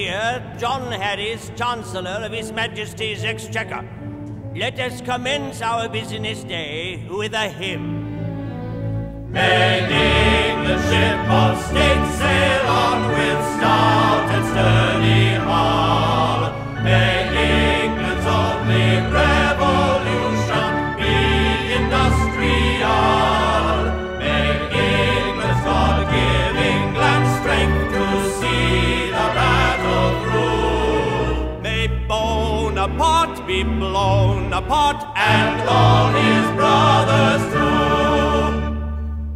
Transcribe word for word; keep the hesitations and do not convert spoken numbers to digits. here, John Harris, Chancellor of His Majesty's Exchequer. Let us commence our business day with a hymn. Making the ship of state sail on with stout and sturdy hull. May England's only revolution be industrial. May England's God give England strength to see the battle through. May Bonaparte be blown apart and all his brothers